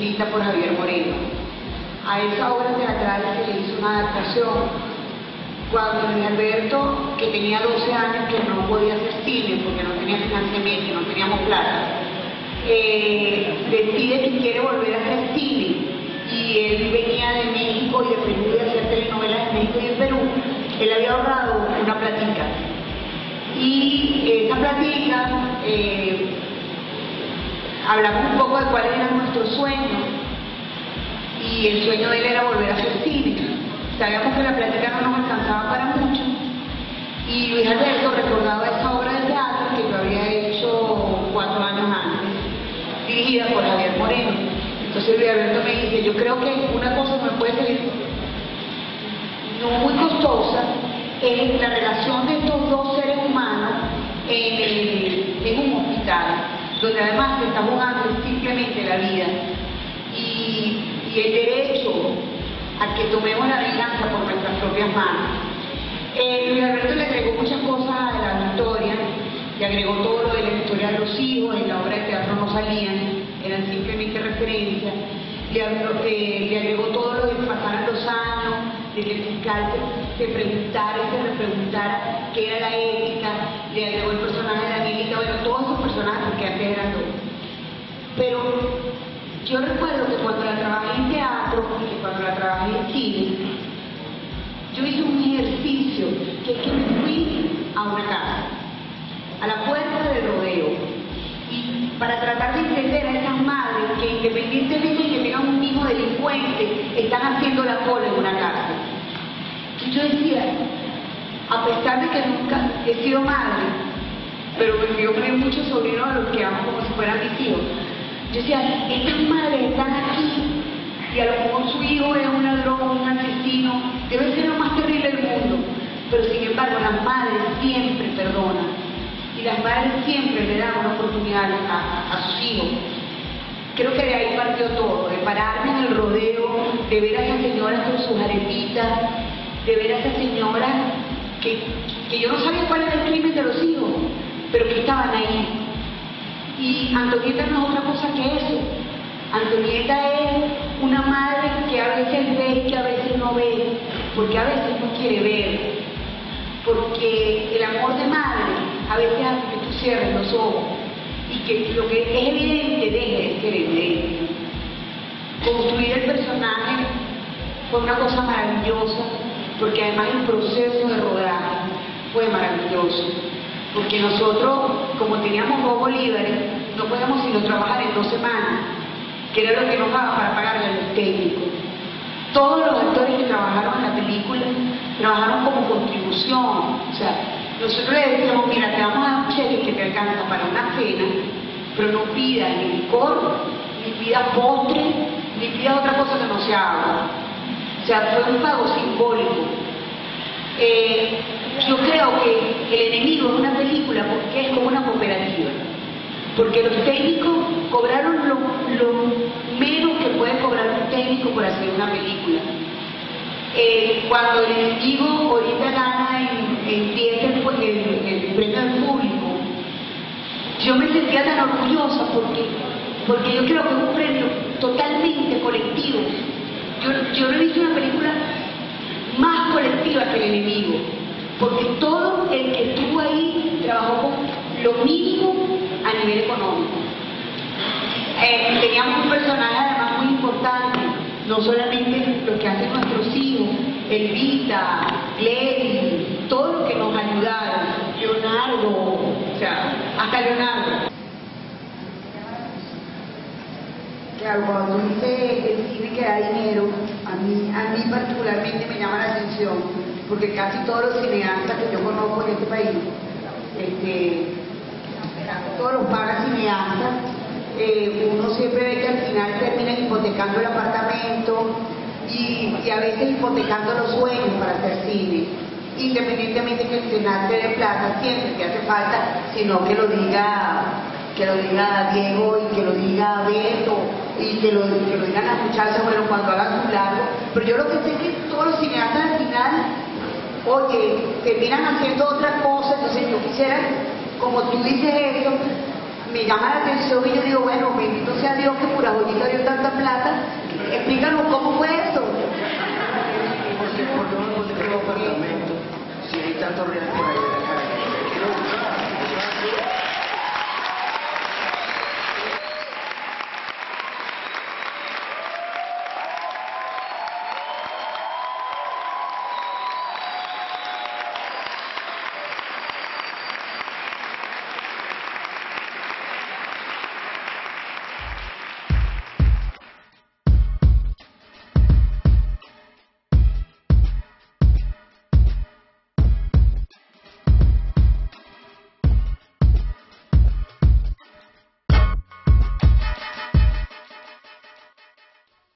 escrita por Javier Moreno. A esa obra teatral se le hizo una adaptación. Cuando Luis Alberto, que tenía 12 años, que no podía hacer cine porque no tenía financiamiento, no teníamos plata, decide que quiere volver a hacer cine, y él venía de México y de Perú, de hacer telenovelas en México y en Perú. Él había ahorrado una platica, y esa platica, hablamos un poco de cuáles eran nuestros sueños, y el sueño de él era volver a hacer cine. Sabíamos que la plática no nos alcanzaba para mucho, y Luis Alberto recordaba esa obra de teatro que yo había hecho 4 años antes, dirigida por Javier Moreno. Entonces Luis Alberto me dice, yo creo que una cosa que me puede salir no muy costosa es la relación de estos dos seres humanos en un hospital, donde además se está jugando simplemente la vida y el derecho a que tomemos la venganza por nuestras propias manos. Luis Alberto le agregó muchas cosas a la historia, le agregó todo lo de la historia de los hijos, en la obra de teatro no salían, eran simplemente referencias, le agregó todo lo de que pasaran los años, de que el fiscal se preguntara y se repreguntara qué era la ética, le agregó el personaje de Amélita, bueno, todos esos personajes, porque antes eran dos. Pero yo recuerdo que cuando la trabajé en teatro y cuando la trabajé en cine, yo hice un ejercicio que es que me fui a una casa, a la puerta del rodeo, y para tratar de entender a esas madres que, independientemente de que tengan un hijo delincuente, están haciendo la cola en una casa. Y yo decía, a pesar de que nunca he sido madre, pero yo creo muchos sobrinos a los que amo como si fueran mis hijos. Yo decía, estas madres están aquí, y a lo mejor su hijo es un ladrón, un asesino, debe ser lo más terrible del mundo, pero sin embargo las madres siempre perdonan, y las madres siempre le dan una oportunidad a sus hijos. Creo que de ahí partió todo, de pararme en el rodeo, de ver a esas señoras con sus arepitas, de ver a esas señoras que yo no sabía cuál era el crimen de los hijos, pero que estaban ahí. Y Antonieta no es otra cosa que eso. Antonieta es una madre que a veces ve y que a veces no ve, porque a veces no quiere ver, porque el amor de madre a veces hace que tú cierres los ojos y que lo que es evidente deje de ser evidente. Construir el personaje fue una cosa maravillosa, porque además el proceso de rodaje fue maravilloso, porque nosotros, como teníamos 2 bolívares, no podíamos sino trabajar en 2 semanas, que era lo que nos daba para pagarle a los técnicos. Todos los actores que trabajaron en la película trabajaron como contribución. O sea, nosotros le decíamos, mira, te vamos a dar un cheque que te alcanza para una cena, pero no pida ni licor, ni pida postre, ni pida otra cosa que no sea agua. O sea, fue un pago simbólico. Yo creo que El enemigo es una película porque es como una cooperativa, porque los técnicos cobraron lo menos que puede cobrar un técnico por hacer una película. Cuando El enemigo ahorita gana el premio del público, yo me sentía tan orgullosa porque yo creo que es un premio totalmente colectivo. Yo no he visto una película más colectiva que El enemigo, porque todo el que estuvo ahí trabajó con lo mínimo a nivel económico. Teníamos un personaje además muy importante, no solamente los que hacen nuestros hijos, Elvita, Clevi, todos los que nos ayudaron, Leonardo, o sea, hasta Leonardo. Claro, cuando dice el cine que da dinero, a mí particularmente me llama la atención, porque casi todos los cineastas que yo conozco en este país, todos los pagas cineastas, uno siempre ve que al final terminan hipotecando el apartamento y a veces hipotecando los sueños para hacer cine, independientemente que el cineasta de plata siempre que hace falta, sino que lo diga Diego y que lo diga Beto y que lo digan las muchachas, bueno, cuando hagan su largo. Pero yo lo que sé es que todos los cineastas al final, oye, terminan haciendo otra cosa. Entonces yo quisiera, como tú dices eso, me llama la atención y yo digo, bueno, bendito sea Dios que por la joyita dio tanta plata. Explícanos cómo fue eso. Porque por un apartamento, si hay tantos reales por ahí,